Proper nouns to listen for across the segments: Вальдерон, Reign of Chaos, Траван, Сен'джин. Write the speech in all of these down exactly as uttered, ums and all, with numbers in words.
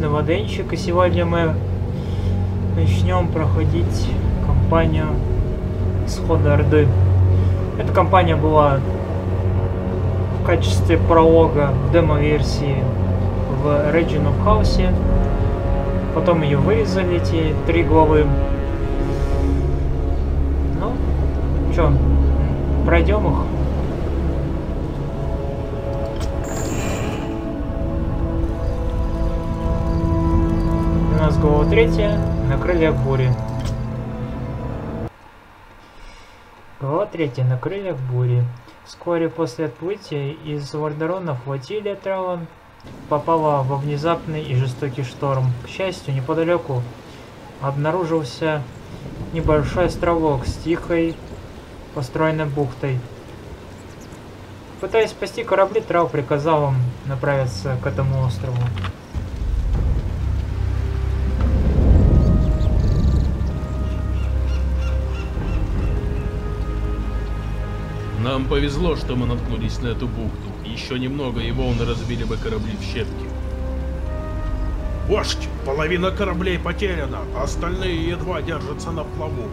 местного денщика. Сегодня мы начнем проходить кампанию Исхода Орды. Эта кампания была в качестве пролога в демо-версии в Reign of Chaos. Потом ее вырезали, эти три главы. Ну, чё, пройдем их? У нас глава третья, на крыльях бури. Глава третья, на крыльях бури. Вскоре после отплытия из Вальдерона флотилия Траван попала во внезапный и жестокий шторм. К счастью, неподалеку обнаружился небольшой островок с тихой построенной бухтой. Пытаясь спасти корабли, Трав приказал им направиться к этому острову. Нам повезло, что мы наткнулись на эту бухту. Еще немного, и волны разбили бы корабли в щепки. Вождь, половина кораблей потеряна, а остальные едва держатся на плаву.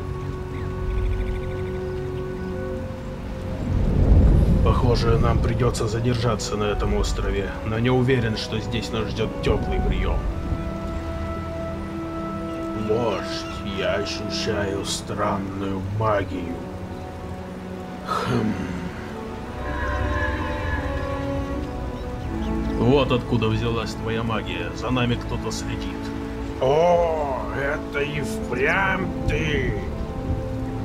Похоже, нам придется задержаться на этом острове, но не уверен, что здесь нас ждет теплый прием. Вождь, я ощущаю странную магию. Хм. Вот откуда взялась твоя магия. За нами кто-то следит. О, это и впрямь ты.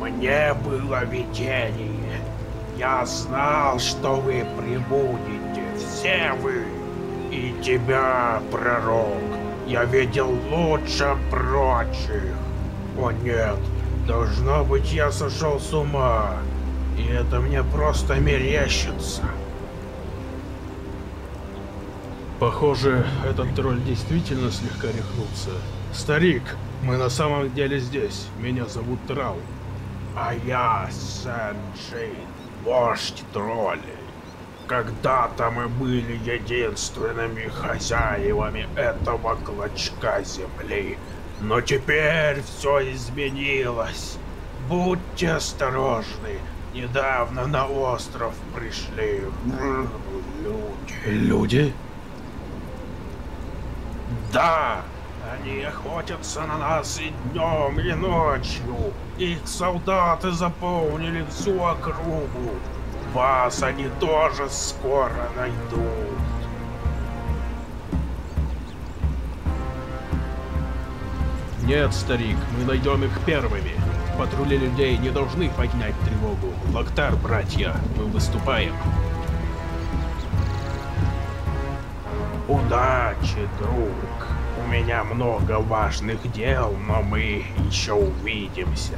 Мне было видение. Я знал, что вы прибудете. Все вы. И тебя, пророк. Я видел лучше прочих. О нет, должно быть, я сошел с ума. И это мне просто мерещится. Похоже, этот тролль действительно слегка рехнулся. Старик, мы на самом деле здесь. Меня зовут Трав. А я Сен'Джей, вождь троллей. Когда-то мы были единственными хозяевами этого клочка земли. Но теперь все изменилось. Будьте осторожны. Недавно на остров пришли люди. Люди? Да, они охотятся на нас и днем, и ночью. Их солдаты заполнили всю округу. Вас они тоже скоро найдут. Нет, старик, мы найдем их первыми. Патрули людей не должны поднять тревогу. Лактар, братья, мы выступаем. Удачи, друг. У меня много важных дел, но мы еще увидимся.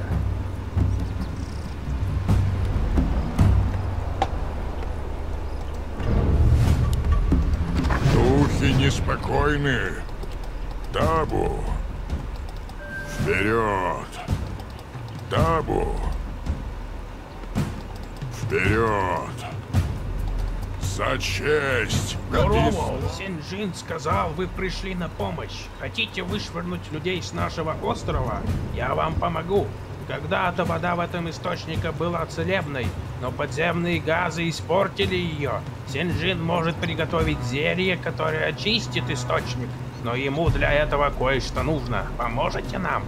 Духи неспокойны. Табу. Вперед. Табу. Вперед! За честь! Здорово! Сен'Джин сказал, вы пришли на помощь. Хотите вышвырнуть людей с нашего острова? Я вам помогу. Когда-то вода в этом источнике была целебной, но подземные газы испортили ее. Сен'Джин может приготовить зелье, которое очистит источник, но ему для этого кое-что нужно. Поможете нам?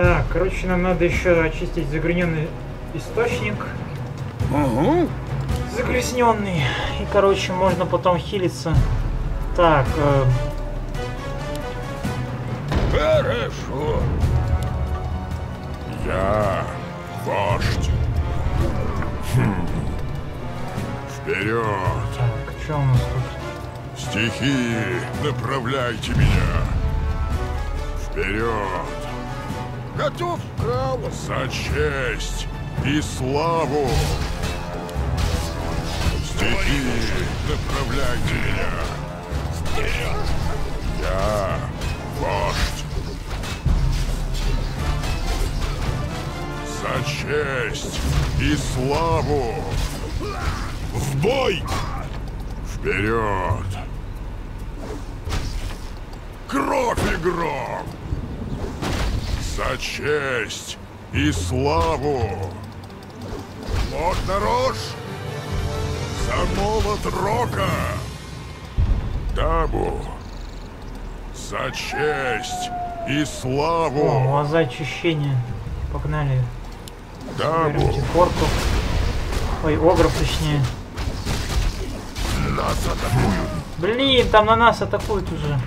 Так, короче, нам надо еще очистить загрязненный источник. Угу. Загрязненный. И, короче, можно потом хилиться. Так. Э... Хорошо. Я вождь. Хм. Вперед. Так, что у нас тут? Стихии, направляйте меня. Вперед! Готов, Трав! За честь и славу! Стихи, направляйте меня! Вперед! Я вождь! За честь и славу! В бой! Вперед! Кровь игрок! За честь и славу! Модно рожь! За молот рока! Табу! За честь и славу! О, а за очищение! Погнали! Табу! Ой, огров точнее! Нас атакуют! Блин, там на нас атакуют уже!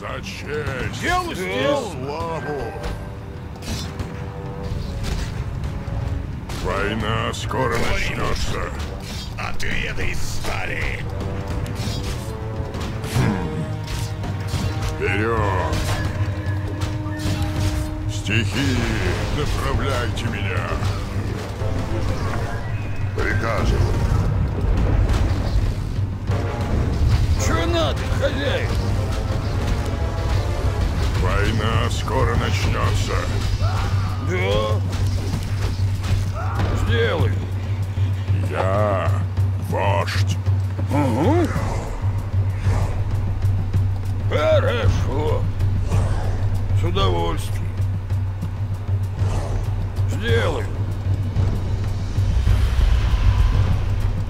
За честь и славу! Война скоро начнется. Отведай стали. Вперед! Стихи, направляйте меня. Приказываю. Чё надо, хозяин? Война скоро начнется. Да. Сделай. Я вождь. Угу. Хорошо. С удовольствием. Сделай.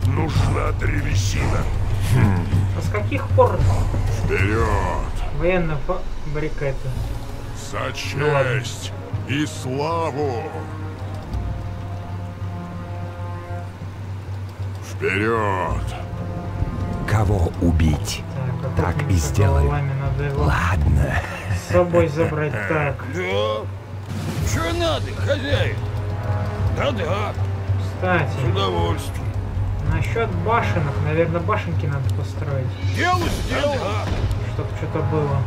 Нужна древесина. Хм. А с каких пор? Вперед. Военная баррикада. За честь ну, и славу. Вперед! Кого убить? Так, так и сделаем. Ладно. С собой забрать так. Да. Что надо, хозяин? Да-да. Кстати. С удовольствием. Насчет башенок, наверное, башенки надо построить. Дело сделано. Да-да. Чтоб что-то было.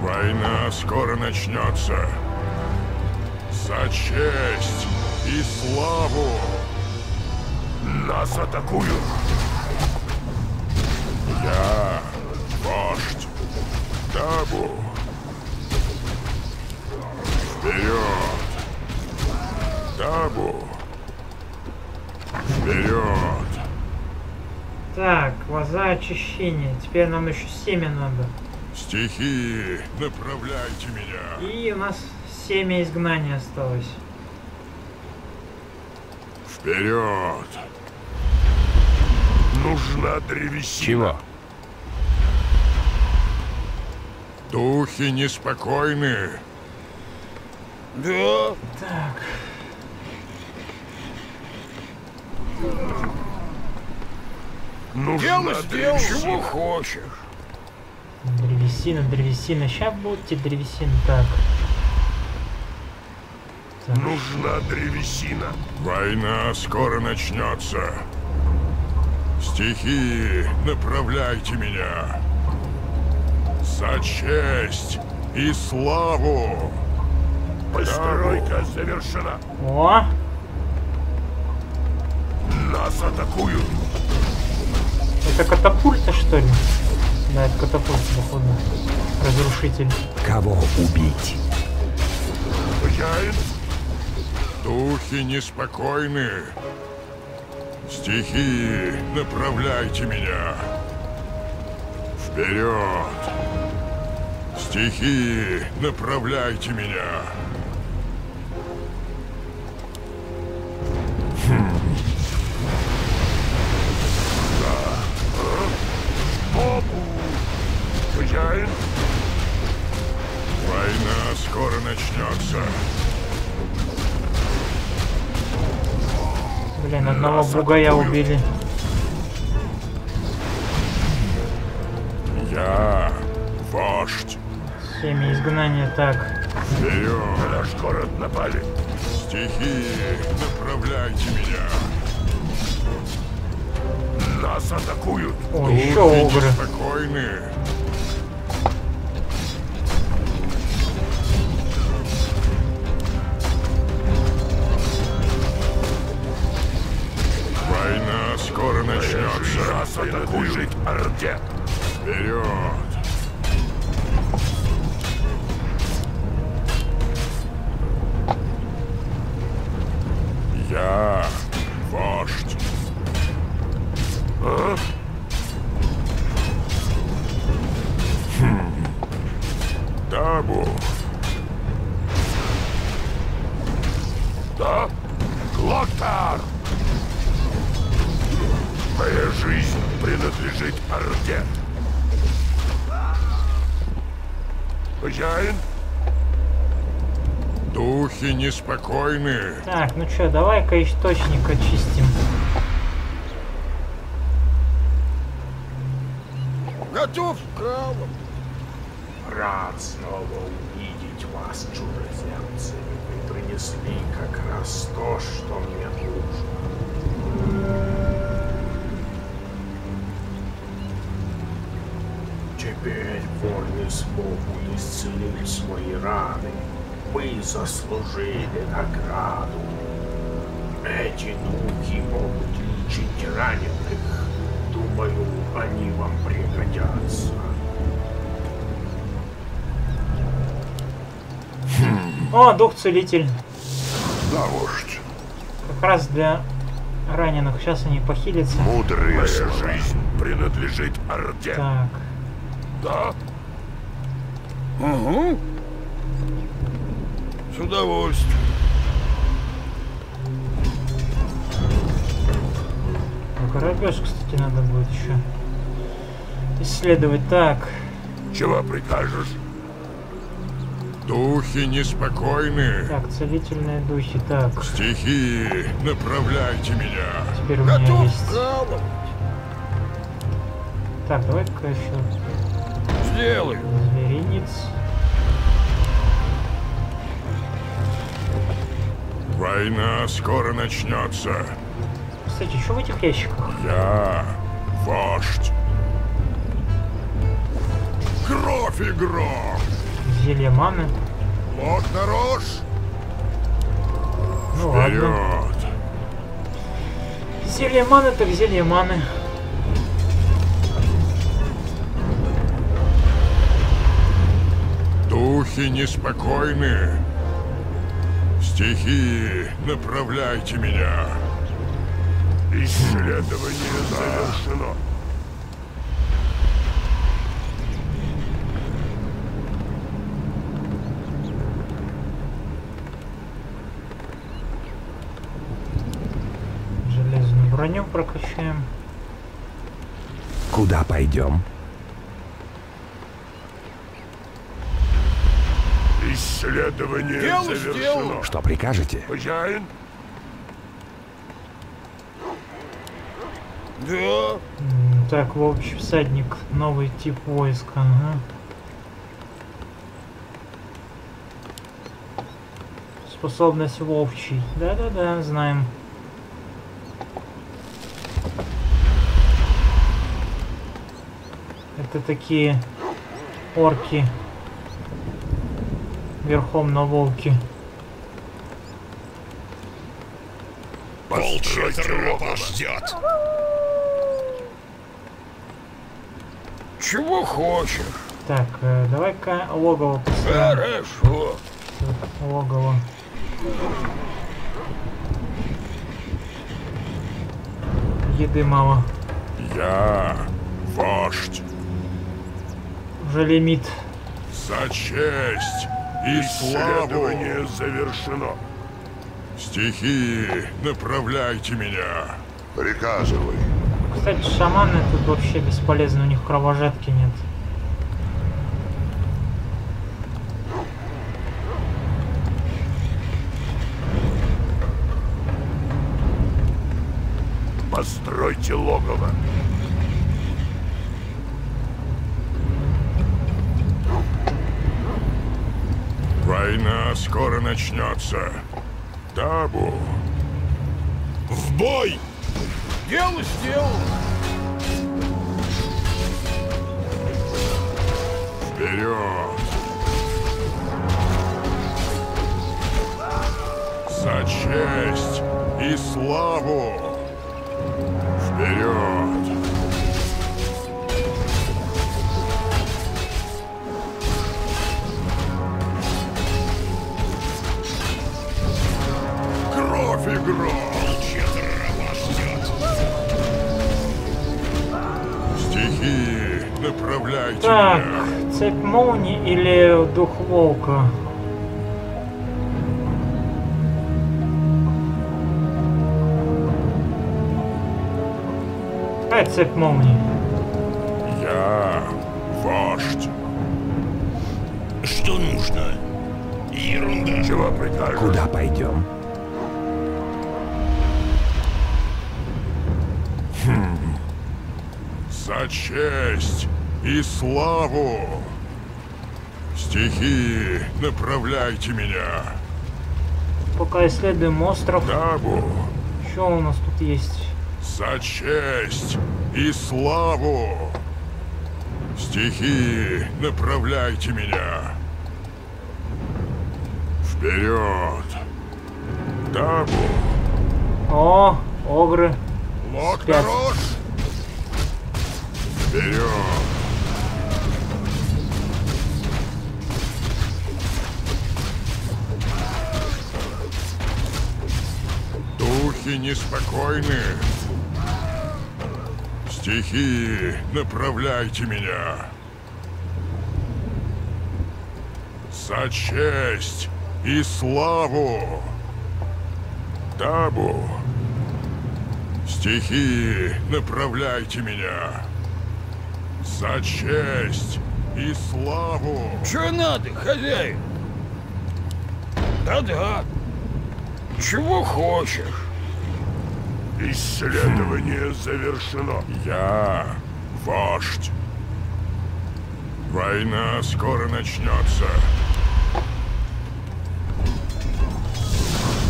Война скоро начнется. За честь и славу. Нас атакуют. Я вождь. Табу. Вперед. Табу. Вперед. Так, глаза очищения. Теперь нам еще семя надо. Стихи, направляйте меня. И у нас семя изгнания осталось. Вперед. Нужна древесина. Чего? Духи неспокойны. Да. Так. Нужна древесина. Чего хочешь? Древесина, древесина. Сейчас будьте древесин так. так. Нужна древесина. Война скоро начнется. Стихи, направляйте меня. За честь и славу. Постройка завершена. О! Нас атакуют. Это катапульта, что ли? Да, это катапульта, походу. Разрушитель. Кого убить? Хозяин? Духи неспокойны. Стихи, направляйте меня. Вперед. Стихи, направляйте меня. Хм. Да. Бабу. Хозяин. Война скоро начнется. Блин, одного бугая убили. Я вождь. Семя изгнания так. Вперед, наш город напали. Стихи, направляйте меня. Нас атакуют. О, духи еще огры. Спокойны. Скоро начнется. Раз атакуют. Орде. Вперед. Я вождь. Табу. Да? Клоктар! Моя жизнь принадлежит Орде. Хозяин? Духи неспокойны. Так, ну что, давай-ка источник очистим. Готов к калам. Рад снова увидеть вас, чужеземцы. Вы принесли как раз то, что мне нужно. Теперь воины смогут исцелить свои раны. Мы заслужили награду. Эти духи могут лечить раненых. Думаю, они вам пригодятся. О, дух-целитель. Да уж. Как раз для раненых. Сейчас они похилятся. Мудрая жизнь принадлежит Орде. Так. Да. Угу. С удовольствием. Коробёж, кстати, надо будет еще исследовать. Так. Чего прикажешь? Духи неспокойны. Так, целительные духи, так. Стихии, направляйте меня. Теперь у меня готов есть. Так, давай-ка еще. Сделай. Зверинец. Война скоро начнется. Кстати, что в этих ящиках? Я вождь. Кровь и гром. Зелье маны. Вот нарож. Ну, вперед. Ладно. Зелье маны, так зелье маны. Духи неспокойны. Стихии, направляйте меня. Исследование завершено. Железную броню прокачаем. Куда пойдем? Исследование дело завершено. Сделал. Что прикажете? Хозяин? Да. Так, волчий всадник, новый тип войска. Ага. Способность волчий. Да-да-да, знаем. Это такие орки. Верхом на волке. Волчья трава ждет. Чего хочешь? Так, э, давай-ка логово поставим. Хорошо. Тут логово. Еды мало. Я вождь. Уже лимит. За честь. Исследование завершено. Стихии, направляйте меня. Приказывай. Кстати, шаманы тут вообще бесполезны, у них кровожадки нет. Постройте логово. Война скоро начнется. Табу. В бой! Дело сделано! Вперед! За честь и славу! Вперед! Кровь и гром! Волчья трава ждет! стихии, направляйте. Так, цепь молнии или дух волка? Какая цепь молнии? Я вождь. Что нужно? Ерунда. Чего прикажешь? Куда пойдем? Хм. За честь и славу! Стихии, направляйте меня! Пока исследуем остров. Дабу. Что у нас тут есть? За честь и славу! Стихии, направляйте меня! Вперед! Дабу! О, огры! Лок народ! Вперед! Духи неспокойны! Стихии, направляйте меня! За честь и славу! Табу! Стихии, направляйте меня! За честь и славу! Чё надо, хозяин? Да-да. Чего хочешь? Исследование завершено. Я вождь. Война скоро начнется.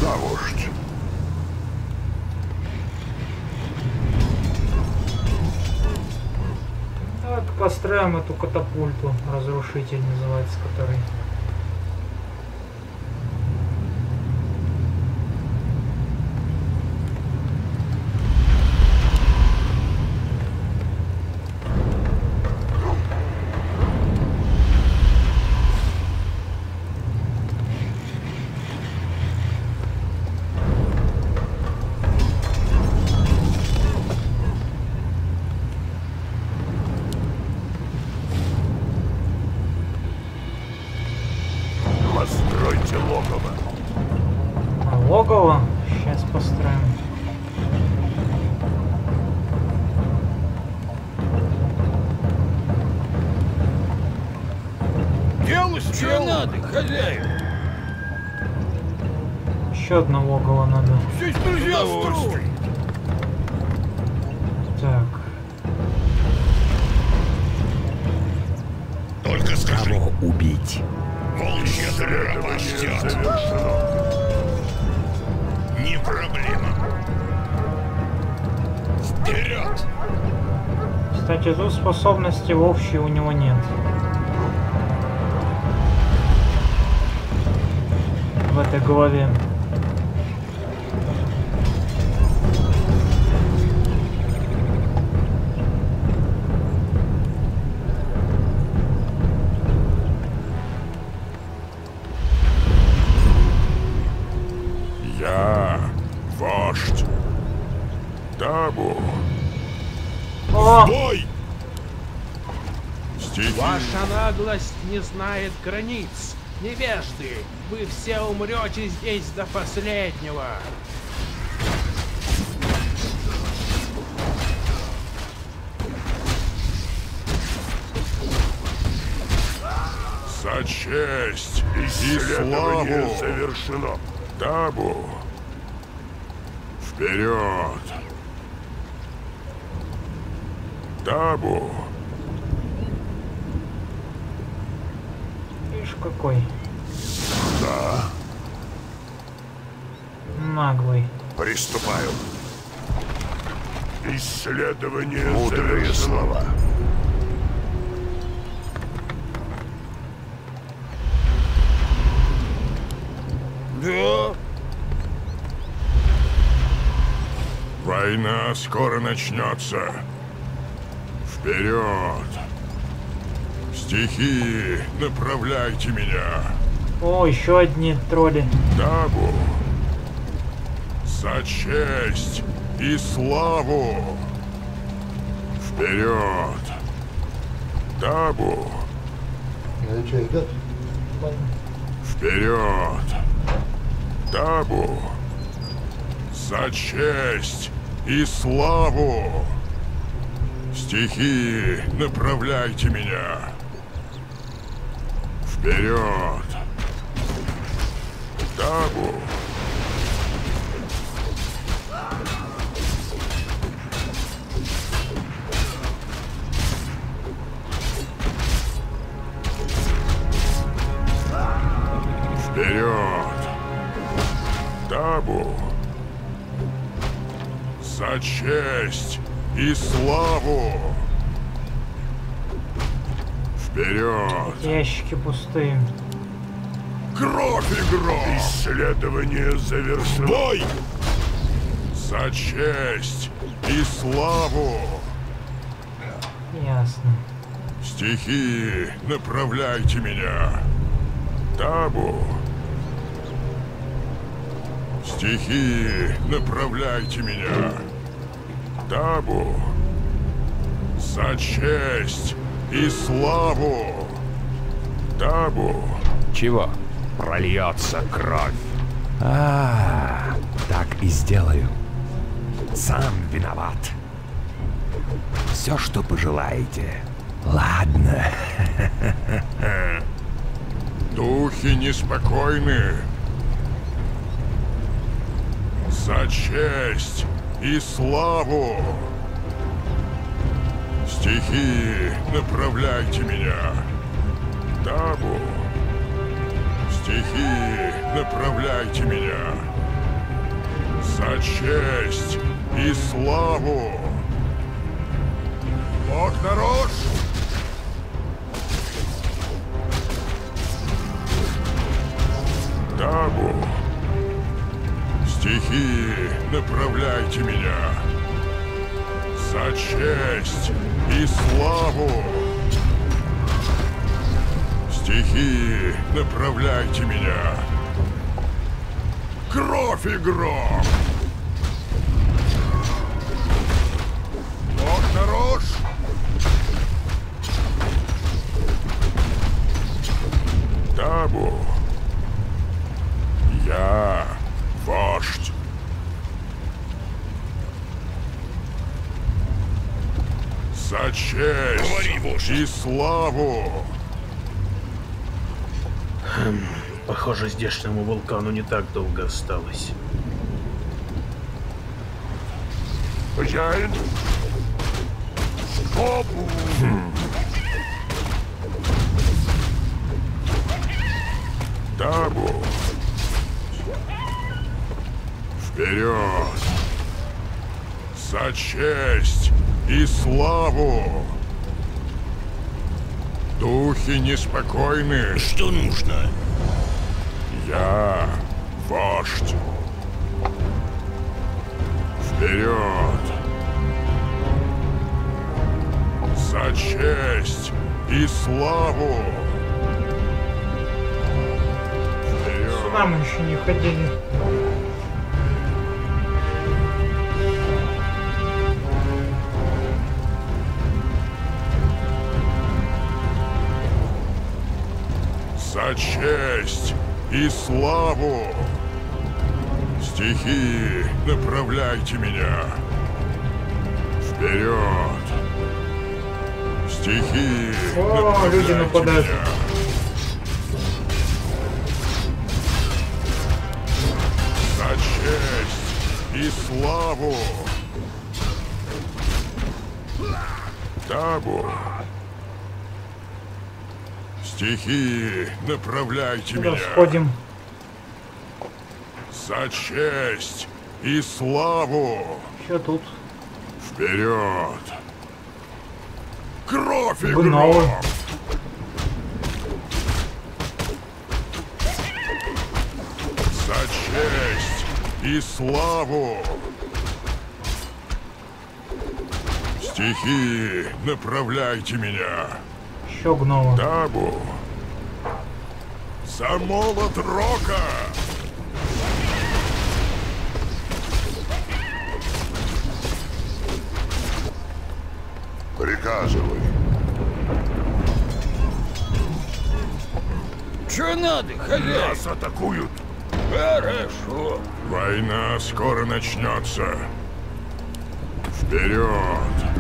Да, вождь. Так, построим эту катапульту, разрушитель называется, который... одного логова надо. Здесь друзья строят. Так. Только скажи. Кого убить? Волчья дыра пастет. Не проблема. Вперед! Кстати, тут способности вовсе у него нет. В этой голове. Ваша наглость не знает границ. Невежды, вы все умрете здесь до последнего. За честь и славу завершено. Табу. Вперед. Табу. Какой? Да. Наглый. Приступаю. Исследование. Мудрые слова. Да. Война скоро начнется. Вперед. Стихии, направляйте меня. О, еще одни тролли. Дабу. За честь и славу. Вперед! Табу! Ну и что, ребят? Вперед! Табу! За честь и славу! Стихи, направляйте меня! Вперед! Табу! Вперед! Табу! За честь и славу! Вперед! Ящики пустые. Кровь и гром! Исследование завершено. Бой! За честь и славу! Ясно. Стихи, направляйте меня. Табу! Стихи, направляйте меня. Табу! За честь и славу! Табу! Чего? Прольется кровь. А, так и сделаю. Сам виноват. Все, что пожелаете. Ладно. Духи неспокойны. За честь и славу! Стихи, направляйте меня! Табу! Стихи, направляйте меня! За честь и славу! Бог народ! Табу! Стихи, направляйте меня! За честь и славу! Стихи, направляйте меня! Кровь и гром! Бог народ! Табу! Я... вождь. За честь и славу! Хм, похоже, здешнему вулкану не так долго осталось. Хозяин! Табу! Хм. Табу! Вперед! За честь и славу! Духи неспокойны! Что нужно? Я вождь! Вперед! За честь и славу! Вперед! Сюда мы еще не ходили. За честь и славу! Стихи, направляйте меня! Вперед! Стихи, о, люди нападают! Меня. За честь и славу! Табу! Стихи, направляйте меня. Сходим. За честь и славу. Что тут? Вперед. Кровь и гром. За честь и славу. Стихи, направляйте меня. Гнома. Табу! За молот рока! Приказывай. Че надо, хозяин? Нас атакуют. Хорошо. Война скоро начнется. Вперед.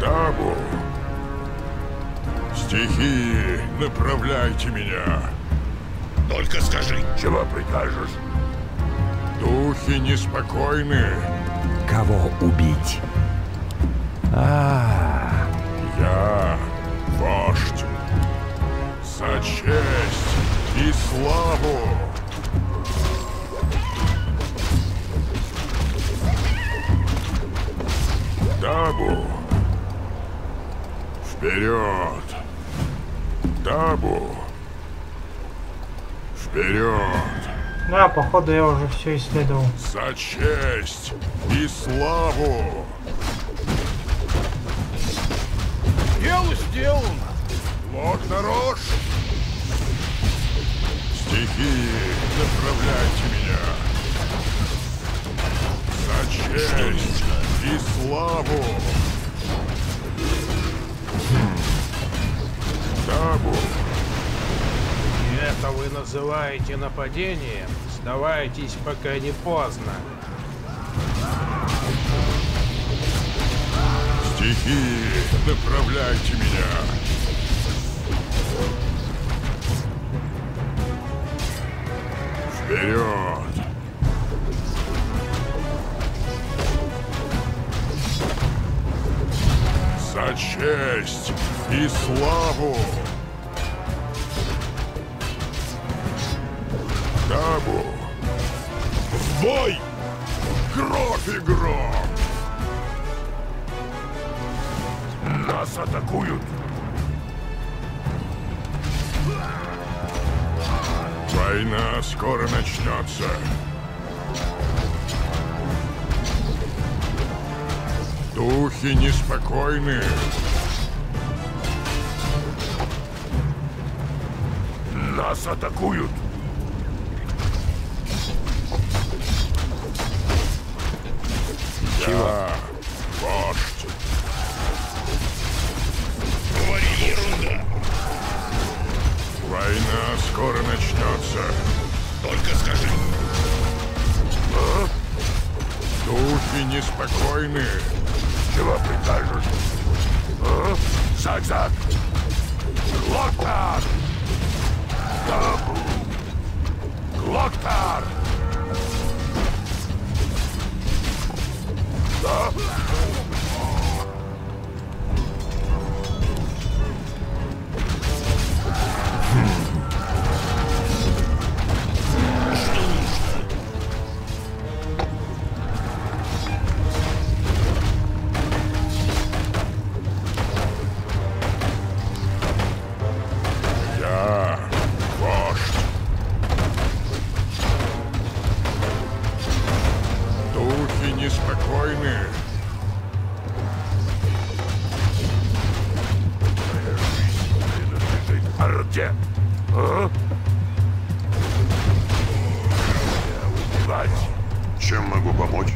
Табу. Стихии, направляйте меня. Только скажи, чего прикажешь? Духи неспокойны. Кого убить? А-а-а. Я вождь. За честь и славу. Табу. Вперед. Табу. Вперед. Да, походу я уже все исследовал. За честь и славу. Дело сделано. Вот народ. Стихии, направляйте меня. За честь и славу. Табу. Это вы называете нападением? Сдавайтесь, пока не поздно. Стихии, направляйте меня. Вперед. За честь и славу. Табу. В бой! Кровь и гром! Нас атакуют! Война скоро начнется! Духи неспокойны! Нас атакуют! Да, вождь. Говори ерунда. Война скоро начнется. Только скажи. А? Духи неспокойны. Чего прикажешь? А? Зак-зак. Глоктар. Табу. Глоктар. Да? Что нужно? Я вождь. Духи неспокойны. Орде! А? Чем могу помочь?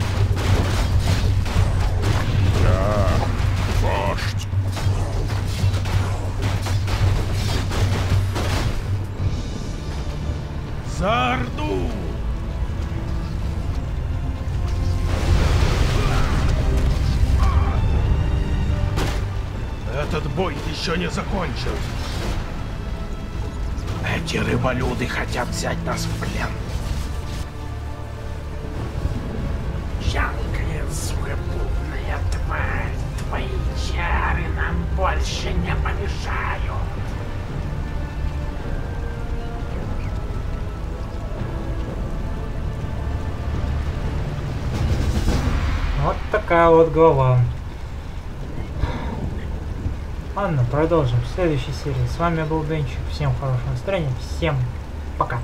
Я вождь. За Орду! Этот бой еще не закончился. Эти рыболюды хотят взять нас в плен. Жалкая, сухопутная тварь, твои чары нам больше не помешают. Вот такая вот глава. Ладно, продолжим в следующей серии. С вами был Денчик. Всем хорошего настроения. Всем пока.